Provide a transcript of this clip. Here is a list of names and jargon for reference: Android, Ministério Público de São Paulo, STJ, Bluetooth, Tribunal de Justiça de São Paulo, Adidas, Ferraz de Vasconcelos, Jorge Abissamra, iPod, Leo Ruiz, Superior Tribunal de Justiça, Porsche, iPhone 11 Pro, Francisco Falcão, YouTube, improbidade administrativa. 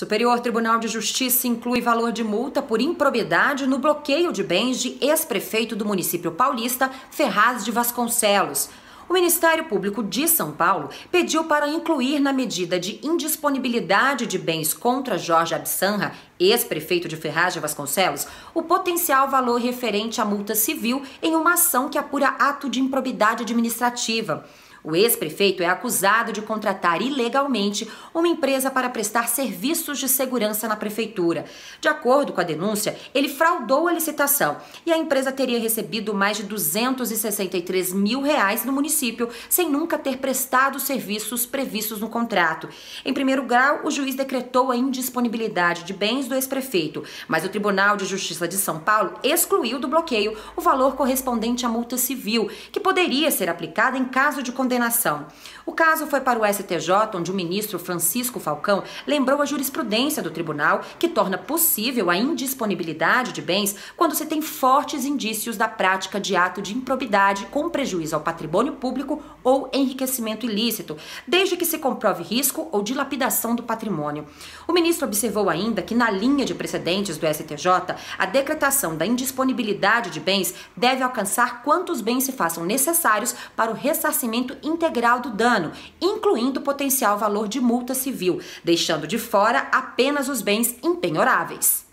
Superior Tribunal de Justiça inclui valor de multa por improbidade no bloqueio de bens de ex-prefeito do município paulista, Ferraz de Vasconcelos. O Ministério Público de São Paulo pediu para incluir na medida de indisponibilidade de bens contra Jorge Abissamra, ex-prefeito de Ferraz de Vasconcelos, o potencial valor referente à multa civil em uma ação que apura ato de improbidade administrativa. O ex-prefeito é acusado de contratar ilegalmente uma empresa para prestar serviços de segurança na prefeitura. De acordo com a denúncia, ele fraudou a licitação e a empresa teria recebido mais de R$ 263 mil do município, sem nunca ter prestado os serviços previstos no contrato. Em primeiro grau, o juiz decretou a indisponibilidade de bens do ex-prefeito, mas o Tribunal de Justiça de São Paulo excluiu do bloqueio o valor correspondente à multa civil, que poderia ser aplicada em caso de condenação. O caso foi para o STJ, onde o ministro Francisco Falcão lembrou a jurisprudência do tribunal, que torna possível a indisponibilidade de bens quando se tem fortes indícios da prática de ato de improbidade com prejuízo ao patrimônio público ou enriquecimento ilícito, desde que se comprove risco ou dilapidação do patrimônio. O ministro observou ainda que, na linha de precedentes do STJ, a decretação da indisponibilidade de bens deve alcançar quantos bens se façam necessários para o ressarcimento integral do dano, incluindo o potencial valor de multa civil, deixando de fora apenas os bens impenhoráveis.